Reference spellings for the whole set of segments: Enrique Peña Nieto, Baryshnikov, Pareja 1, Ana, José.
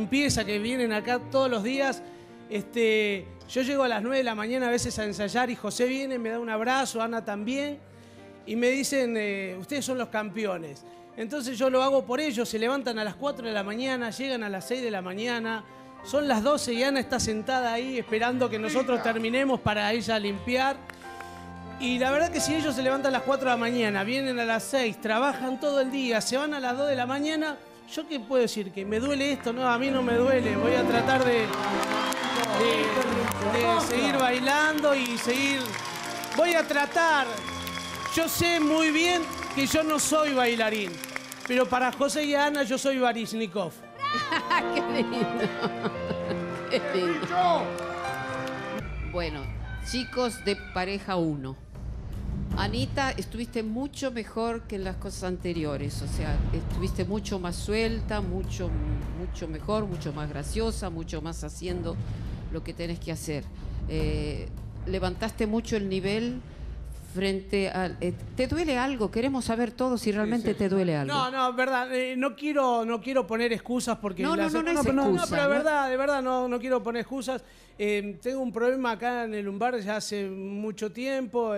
Empieza que vienen acá todos los días. Yo llego a las 9 de la mañana a veces a ensayar y José viene, me da un abrazo, Ana también, y me dicen, ustedes son los campeones. Entonces yo lo hago por ellos, se levantan a las 4 de la mañana, llegan a las 6 de la mañana, son las 12 y Ana está sentada ahí esperando que nosotros terminemos para ella limpiar. Y la verdad que si ellos se levantan a las 4 de la mañana, vienen a las 6, trabajan todo el día, se van a las 2 de la mañana, ¿yo qué puedo decir? ¿Que me duele esto? No, a mí no me duele. Voy a tratar de seguir bailando y seguir... Voy a tratar. Yo sé muy bien que yo no soy bailarín, pero para José y Ana yo soy Baryshnikov. ¡Qué lindo! ¡Qué lindo! Bueno, chicos de Pareja 1. Anita, estuviste mucho mejor que en las cosas anteriores, o sea, estuviste mucho más suelta, mucho mejor, mucho más graciosa, mucho más haciendo lo que tenés que hacer. Levantaste mucho el nivel frente a... ¿Te duele algo? Queremos saber todos si realmente te duele algo. No, verdad, no quiero poner excusas porque... No, pero de verdad, no quiero poner excusas. Tengo un problema acá en el lumbar ya hace mucho tiempo,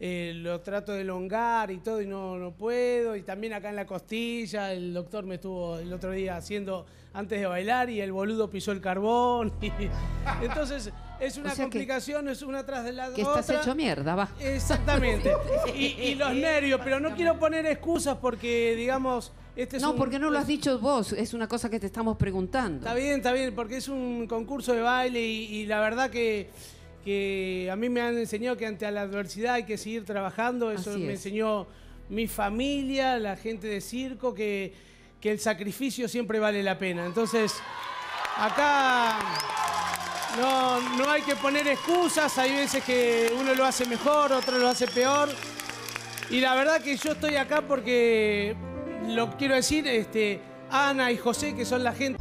lo trato de elongar y todo y no puedo, y también acá en la costilla el doctor me estuvo el otro día haciendo antes de bailar y el boludo pisó el carbón y... Entonces es una complicación, es una tras de la otra. Que estás hecho mierda, va. Exactamente. Y los nervios, pero no quiero poner excusas porque, digamos... porque no lo has dicho vos, es una cosa que te estamos preguntando. Está bien, porque es un concurso de baile y la verdad que a mí me han enseñado que ante la adversidad hay que seguir trabajando. Eso me enseñó mi familia, la gente de circo, que el sacrificio siempre vale la pena. Entonces, acá no hay que poner excusas. Hay veces que uno lo hace mejor, otro lo hace peor. Y la verdad que yo estoy acá porque, lo quiero decir, Ana y José, que son la gente...